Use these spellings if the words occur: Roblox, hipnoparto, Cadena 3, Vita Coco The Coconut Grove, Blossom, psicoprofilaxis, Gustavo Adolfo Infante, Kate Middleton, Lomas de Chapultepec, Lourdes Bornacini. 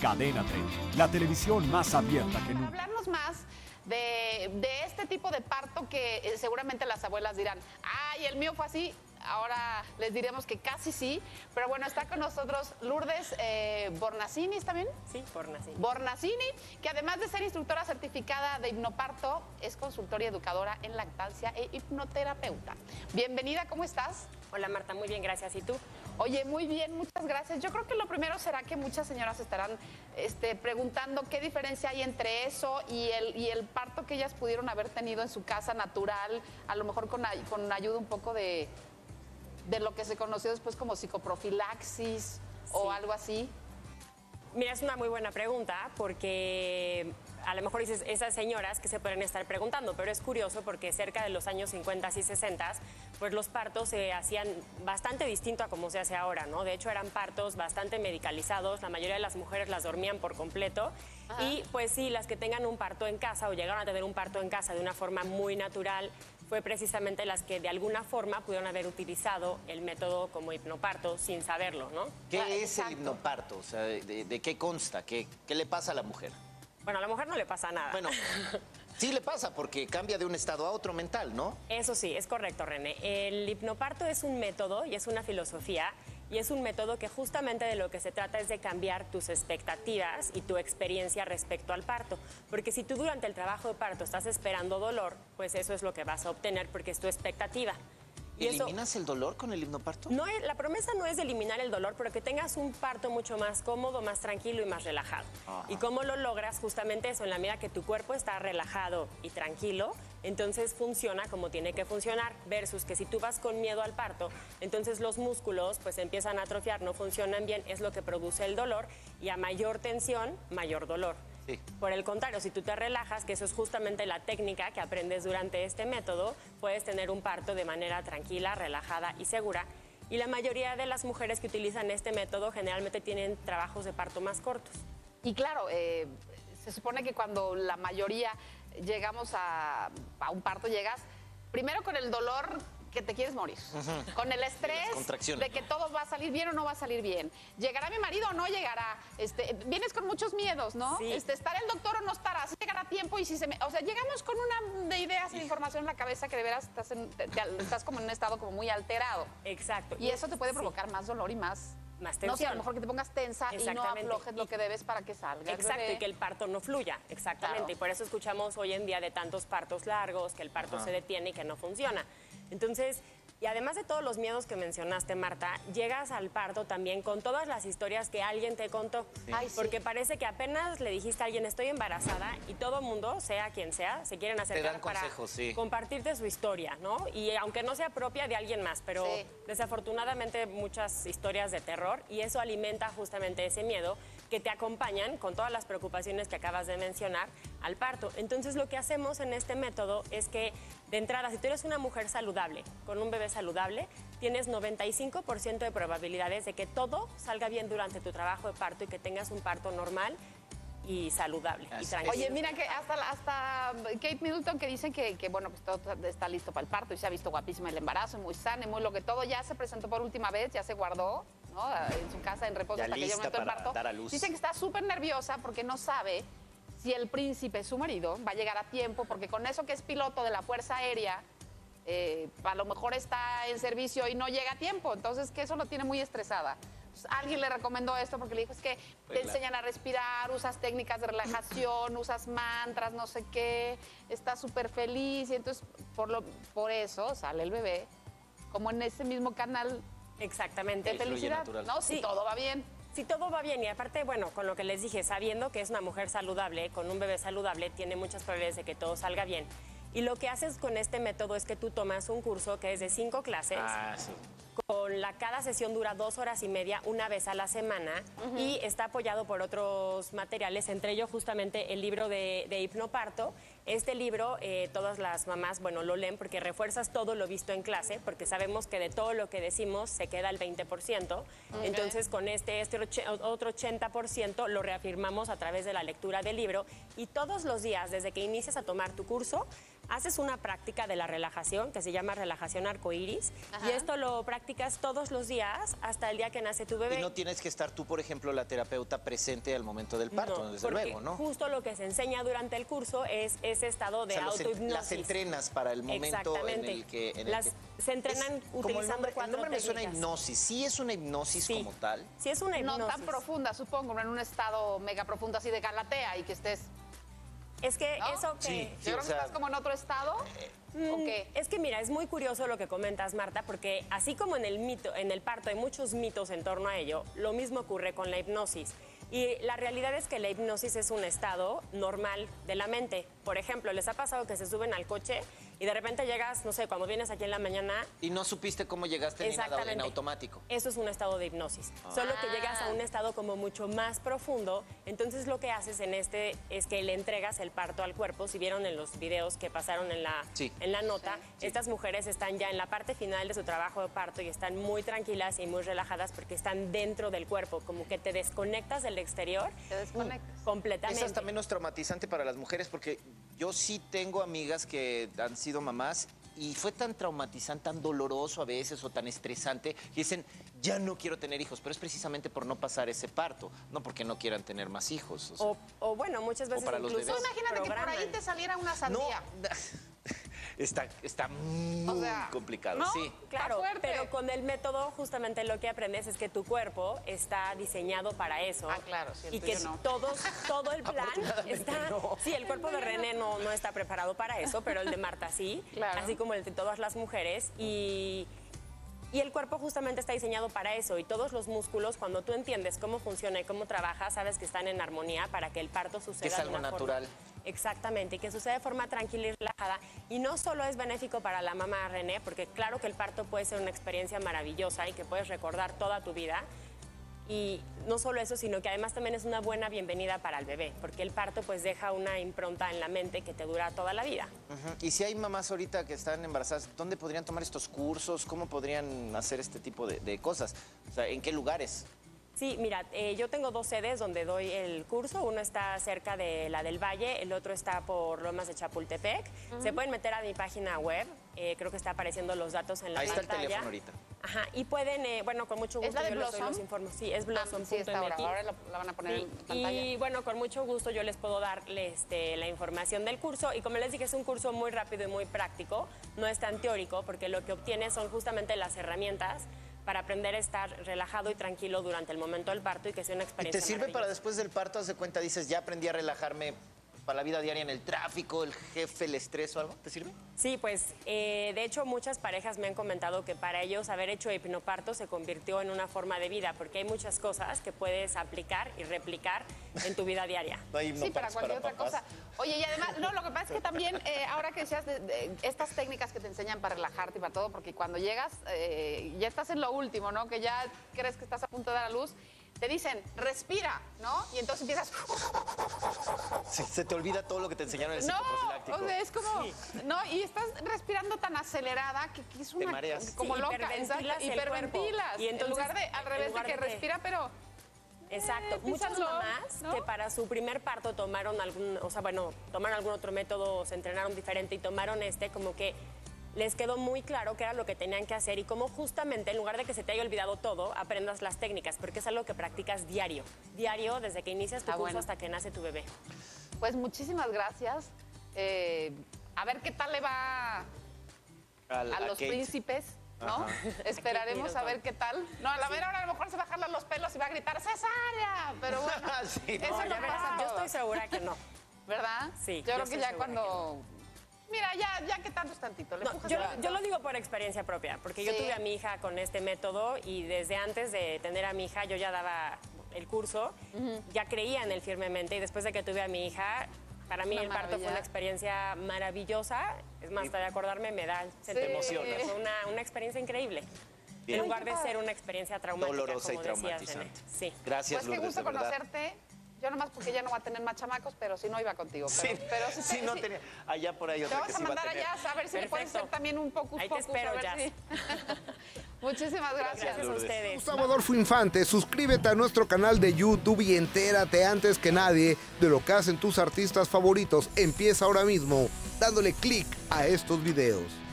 Cadena 3, la televisión más abierta que nunca. Hablarnos más de este tipo de parto que seguramente las abuelas dirán, ay, el mío fue así, ahora les diremos que casi sí, pero bueno, está con nosotros Lourdes Bornacini, ¿está bien? Sí, Bornacini. Bornacini, que además de ser instructora certificada de hipnoparto, es consultora y educadora en lactancia e hipnoterapeuta. Bienvenida, ¿cómo estás? Hola Marta, muy bien, gracias. ¿Y tú? Oye, muy bien, muchas gracias. Yo creo que lo primero será que muchas señoras estarán preguntando qué diferencia hay entre eso y el parto que ellas pudieron haber tenido en su casa natural, a lo mejor con ayuda un poco de lo que se conoció después como psicoprofilaxis, sí, o algo así. Mira, es una muy buena pregunta porque a lo mejor dices esas señoras que se pueden estar preguntando, pero es curioso porque cerca de los años 50 y 60, pues los partos se hacían bastante distinto a como se hace ahora, ¿no? De hecho eran partos bastante medicalizados, la mayoría de las mujeres las dormían por completo. Ajá. Y pues sí, las que tengan un parto en casa o llegaron a tener un parto en casa de una forma muy natural, fue precisamente las que de alguna forma pudieron haber utilizado el método como hipnoparto sin saberlo, ¿no? ¿Qué es el hipnoparto? O sea, ¿de qué consta? ¿Qué le pasa a la mujer? Bueno, a la mujer no le pasa nada. Bueno, sí le pasa porque cambia de un estado a otro mental, ¿no? Eso sí, es correcto, René. El hipnoparto es un método y es una filosofía y es un método que justamente de lo que se trata es de cambiar tus expectativas y tu experiencia respecto al parto. Porque si tú durante el trabajo de parto estás esperando dolor, pues eso es lo que vas a obtener porque es tu expectativa. ¿Eliminas el dolor con el hipnoparto? No, la promesa no es eliminar el dolor, pero que tengas un parto mucho más cómodo, más tranquilo y más relajado. Ajá. ¿Y cómo lo logras? Justamente eso, en la medida que tu cuerpo está relajado y tranquilo, entonces funciona como tiene que funcionar, versus que si tú vas con miedo al parto, entonces los músculos pues empiezan a atrofiar, no funcionan bien, es lo que produce el dolor, y a mayor tensión, mayor dolor. Sí. Por el contrario, si tú te relajas, que eso es justamente la técnica que aprendes durante este método, puedes tener un parto de manera tranquila, relajada y segura. Y la mayoría de las mujeres que utilizan este método generalmente tienen trabajos de parto más cortos. Y claro, se supone que cuando la mayoría llegamos a un parto, llegas primero con el dolor que te quieres morir, uh-huh, con el estrés de que todo va a salir bien o no va a salir bien, llegará mi marido o no llegará, vienes con muchos miedos, ¿no? Sí. Estará el doctor o no estará, si llegará a tiempo y si se me... O sea, llegamos con una de ideas e información en la cabeza que de veras estás como en un estado como muy alterado. Exacto. Y eso te puede provocar, sí, más dolor y más tensión. No sé, a lo mejor que te pongas tensa y no aflojes lo que debes para que salga. Exacto, y que el parto no fluya, exactamente. Claro. Y por eso escuchamos hoy en día de tantos partos largos, que el parto, ajá, se detiene y que no funciona. Entonces, y además de todos los miedos que mencionaste, Marta, llegas al parto también con todas las historias que alguien te contó. Sí. Ay, porque sí, parece que apenas le dijiste a alguien, estoy embarazada, y todo mundo, sea quien sea, se quieren acercar para consejos, sí, compartirte su historia, ¿no? Y aunque no sea propia de alguien más, pero sí, desafortunadamente muchas historias de terror, y eso alimenta justamente ese miedo que te acompañan con todas las preocupaciones que acabas de mencionar al parto. Entonces, lo que hacemos en este método es que, de entrada, si tú eres una mujer saludable, con un bebé saludable, tienes 95% de probabilidades de que todo salga bien durante tu trabajo de parto y que tengas un parto normal y saludable. Y tranquilo. Oye, mira que hasta Kate Middleton, que dicen que bueno, pues todo está listo para el parto y se ha visto guapísima el embarazo, muy sana, muy lo que todo, ya se presentó por última vez, ya se guardó, ¿no? En su casa, en reposo, ya hasta que llega el momento del parto. Dar a luz. Dicen que está súper nerviosa porque no sabe si el príncipe, su marido, va a llegar a tiempo, porque con eso que es piloto de la Fuerza Aérea, a lo mejor está en servicio y no llega a tiempo, entonces que eso lo tiene muy estresada. Entonces, alguien le recomendó esto porque le dijo, es que te enseñan a respirar, usas técnicas de relajación, usas mantras, no sé qué, estás súper feliz, y entonces por eso sale el bebé como en ese mismo canal. Exactamente. De felicidad, ¿no? Si sí, todo va bien. Si todo va bien, y aparte, bueno, con lo que les dije, sabiendo que es una mujer saludable, con un bebé saludable, tiene muchas probabilidades de que todo salga bien. Y lo que haces con este método es que tú tomas un curso que es de 5 clases. Ah, sí. Cada sesión dura 2 horas y media, una vez a la semana, uh-huh, y está apoyado por otros materiales, entre ellos justamente el libro de hipnoparto. Este libro, todas las mamás, bueno, lo leen porque refuerzas todo lo visto en clase, porque sabemos que de todo lo que decimos se queda el 20%. Okay. Entonces, con este otro 80% lo reafirmamos a través de la lectura del libro, y todos los días, desde que inicias a tomar tu curso, haces una práctica de la relajación que se llama relajación arcoíris. Ajá. Y esto lo practicas todos los días hasta el día que nace tu bebé. Y no tienes que estar tú, por ejemplo, la terapeuta presente al momento del parto, no, desde luego, ¿no? Justo lo que se enseña durante el curso es ese estado de autohipnosis. Las entrenas para el momento en el que... Se entrenan utilizando cuatro técnicas. El nombre me suena a hipnosis. ¿Sí es una hipnosis como tal? Sí, es una hipnosis. No tan profunda, supongo, no en un estado mega profundo así de galatea y que estés... Es que eso que... Sí, sí, ¿Yo creo que estás como en otro estado? Es que mira, es muy curioso lo que comentas, Marta, porque así como en el mito, en el parto hay muchos mitos en torno a ello, lo mismo ocurre con la hipnosis. Y la realidad es que la hipnosis es un estado normal de la mente. Por ejemplo, ¿les ha pasado que se suben al coche y de repente llegas, no sé, cuando vienes aquí en la mañana... Y no supiste cómo llegaste ni nada, en automático. Eso es un estado de hipnosis. Ah. Solo que llegas a un estado como mucho más profundo. Entonces lo que haces en este es que le entregas el parto al cuerpo. Si vieron en los videos que pasaron en la nota, estas mujeres están ya en la parte final de su trabajo de parto y están muy tranquilas y muy relajadas porque están dentro del cuerpo, como que te desconectas del exterior. Te desconectas. Completamente. Es hasta menos traumatizante para las mujeres, porque yo sí tengo amigas que han sido mamás y fue tan traumatizante, tan doloroso a veces o tan estresante, que dicen, ya no quiero tener hijos, pero es precisamente por no pasar ese parto, no porque no quieran tener más hijos. O sea, o bueno, muchas veces para incluso los bebés. Imagínate que por ahí te saliera una sandía. No, Está muy complicado, ¿no? Sí. Claro, pero con el método justamente lo que aprendes es que tu cuerpo está diseñado para eso. Ah, claro, sí, y que todo el plan está... No. Sí, el cuerpo de René no está preparado para eso, pero el de Marta sí, claro. Así como el de todas las mujeres. Y el cuerpo justamente está diseñado para eso, y todos los músculos, cuando tú entiendes cómo funciona y cómo trabaja, sabes que están en armonía para que el parto suceda de una forma... Es algo natural. Exactamente, y que sucede de forma tranquila y relajada. Y no solo es benéfico para la mamá, René, porque claro que el parto puede ser una experiencia maravillosa y que puedes recordar toda tu vida. Y no solo eso, sino que además también es una buena bienvenida para el bebé, porque el parto pues deja una impronta en la mente que te dura toda la vida. Uh-huh. Y si hay mamás ahorita que están embarazadas, ¿dónde podrían tomar estos cursos? ¿Cómo podrían hacer este tipo de cosas? O sea, ¿en qué lugares? Sí, mira, yo tengo dos sedes donde doy el curso. Uno está cerca de la del Valle, el otro está por Lomas de Chapultepec. Uh-huh. Se pueden meter a mi página web, creo que está apareciendo los datos en la pantalla. Ahí está el teléfono ahorita. Ajá, y pueden, con mucho gusto... ¿Es la de Blossom? Yo les doy los informes. Sí, es Blossom.mx. Sí, está ahora la van a poner en pantalla. Y bueno, con mucho gusto yo les puedo dar la información del curso. Y como les dije, es un curso muy rápido y muy práctico. No es tan teórico, porque lo que obtienes son justamente las herramientas para aprender a estar relajado y tranquilo durante el momento del parto y que sea una experiencia. ¿Y te sirve para después del parto? Haz de cuenta, dices, ya aprendí a relajarme para la vida diaria en el tráfico, el jefe, el estrés o algo. ¿Te sirve? Sí, pues de hecho muchas parejas me han comentado que para ellos haber hecho hipnoparto se convirtió en una forma de vida, porque hay muchas cosas que puedes aplicar y replicar en tu vida diaria. No hay hipnopartos para cualquier otra cosa. Oye, y además, lo que pasa es que también ahora que decías de estas técnicas que te enseñan para relajarte y para todo, porque cuando llegas ya estás en lo último, ¿no? Que ya crees que estás a punto de dar a luz. Te dicen, respira, ¿no? Y entonces empiezas... Se te olvida todo lo que te enseñaron en el psicoprofiláctico. No, o sea, es como... Sí. No, y estás respirando tan acelerada que es una... Te mareas. Como loca. Hiperventilas. Hiperventilas. Y entonces, en lugar de, al revés, de que respira, pero... Exacto. Muchas mamás, ¿no?, que para su primer parto tomaron algún otro método, se entrenaron diferente y tomaron como que... les quedó muy claro qué era lo que tenían que hacer y cómo justamente, en lugar de que se te haya olvidado todo, aprendas las técnicas, porque es algo que practicas diario, diario desde que inicias tu curso hasta que nace tu bebé. Pues muchísimas gracias. A ver qué tal le va a los príncipes, ¿no? Esperaremos a ver qué tal. No, a ver, ahora a lo mejor se va a jalar los pelos y va a gritar ¡cesárea! Pero bueno, eso no pasa. Yo estoy segura que no. ¿Verdad? Sí. Yo creo que ya cuando... Mira, ya que tanto es tantito. Yo lo digo por experiencia propia, porque yo tuve a mi hija con este método y desde antes de tener a mi hija yo ya daba el curso, ya creía en él firmemente, y después de que tuve a mi hija, para mí el parto fue una experiencia maravillosa. Es más, hasta de acordarme me da emoción. Fue una experiencia increíble. Bien. En lugar de ser una experiencia traumática, dolorosa como y traumatizante. Decías, sí. Gracias, Lourdes, pues qué gusto conocerte. Yo nomás porque ya no va a tener más chamacos, pero si no iba contigo. Pero si no tenía. Allá por ahí otra. Te vas a mandar allá a ver si me puedes hacer también un poco. Ahí te espero ya. Muchísimas gracias. Gracias a ustedes. Gustavo Adolfo Infante, suscríbete a nuestro canal de YouTube y entérate antes que nadie de lo que hacen tus artistas favoritos. Empieza ahora mismo dándole clic a estos videos.